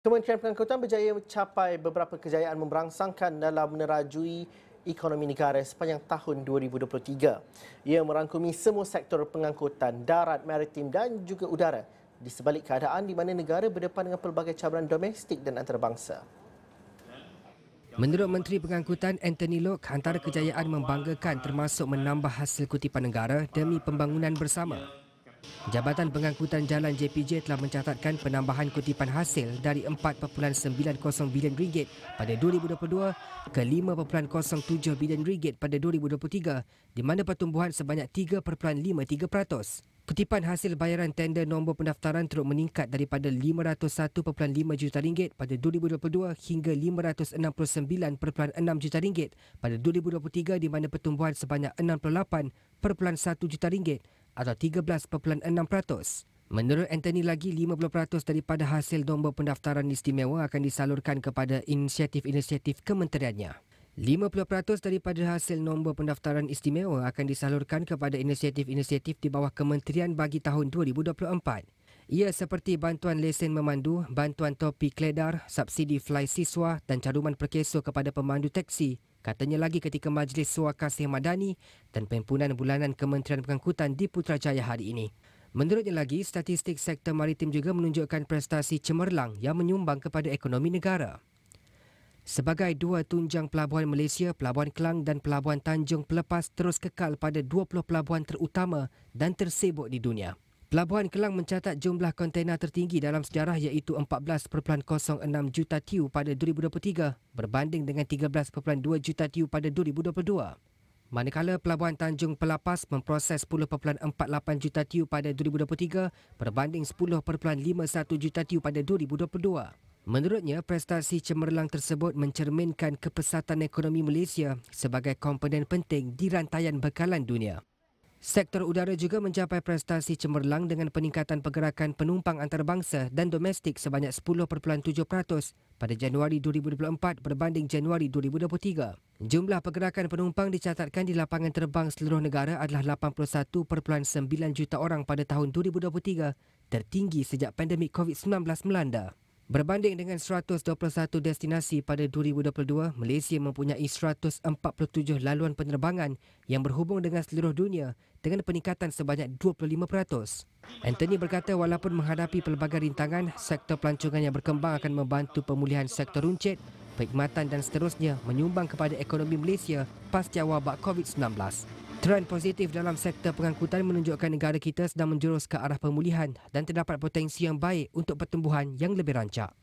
Kementerian Pengangkutan berjaya mencapai beberapa kejayaan memberangsangkan dalam menerajui ekonomi negara sepanjang tahun 2023. Ia merangkumi semua sektor pengangkutan, darat, maritim dan juga udara di sebalik keadaan di mana negara berdepan dengan pelbagai cabaran domestik dan antarabangsa. Menurut Menteri Pengangkutan Anthony Lok, antara kejayaan membanggakan termasuk menambah hasil kutipan negara demi pembangunan bersama. Jabatan Pengangkutan Jalan JPJ telah mencatatkan penambahan kutipan hasil dari RM4.90 bilion pada 2022 ke RM5.07 bilion pada 2023 di mana pertumbuhan sebanyak 3.53%. Kutipan hasil bayaran tender nombor pendaftaran teruk meningkat daripada RM501.5 juta pada 2022 hingga RM569.6 juta pada 2023 di mana pertumbuhan sebanyak RM68.1 juta atau 13.6%. Menurut Anthony lagi, 50% daripada hasil nombor pendaftaran istimewa akan disalurkan kepada inisiatif-inisiatif kementeriannya. 50% daripada hasil nombor pendaftaran istimewa akan disalurkan kepada inisiatif-inisiatif di bawah kementerian bagi tahun 2024. Ia seperti bantuan lesen memandu, bantuan topi keledar, subsidi fly siswa dan caduman perkeso kepada pemandu teksi, katanya lagi ketika Majlis Suaka Sejahtera Madani dan Perhimpunan Bulanan Kementerian Pengangkutan di Putrajaya hari ini. Menurutnya lagi, statistik sektor maritim juga menunjukkan prestasi cemerlang yang menyumbang kepada ekonomi negara. Sebagai dua tunjang pelabuhan Malaysia, Pelabuhan Klang dan Pelabuhan Tanjung Pelepas terus kekal pada 20 pelabuhan terutama dan tersibuk di dunia. Pelabuhan Klang mencatat jumlah kontainer tertinggi dalam sejarah iaitu 14.06 juta TEU pada 2023 berbanding dengan 13.2 juta TEU pada 2022. Manakala Pelabuhan Tanjung Pelepas memproses 10.48 juta TEU pada 2023 berbanding 10.51 juta TEU pada 2022. Menurutnya, prestasi cemerlang tersebut mencerminkan kepesatan ekonomi Malaysia sebagai komponen penting di rantaian bekalan dunia. Sektor udara juga mencapai prestasi cemerlang dengan peningkatan pergerakan penumpang antarabangsa dan domestik sebanyak 10.7% pada Januari 2024 berbanding Januari 2023. Jumlah pergerakan penumpang dicatatkan di lapangan terbang seluruh negara adalah 81.9 juta orang pada tahun 2023, tertinggi sejak pandemik COVID-19 melanda. Berbanding dengan 121 destinasi pada 2022, Malaysia mempunyai 147 laluan penerbangan yang berhubung dengan seluruh dunia dengan peningkatan sebanyak 25%. Anthony berkata walaupun menghadapi pelbagai rintangan, sektor pelancongan yang berkembang akan membantu pemulihan sektor runcit, perkhidmatan dan seterusnya menyumbang kepada ekonomi Malaysia pasca wabak COVID-19. Trend positif dalam sektor pengangkutan menunjukkan negara kita sedang menjurus ke arah pemulihan dan terdapat potensi yang baik untuk pertumbuhan yang lebih rancak.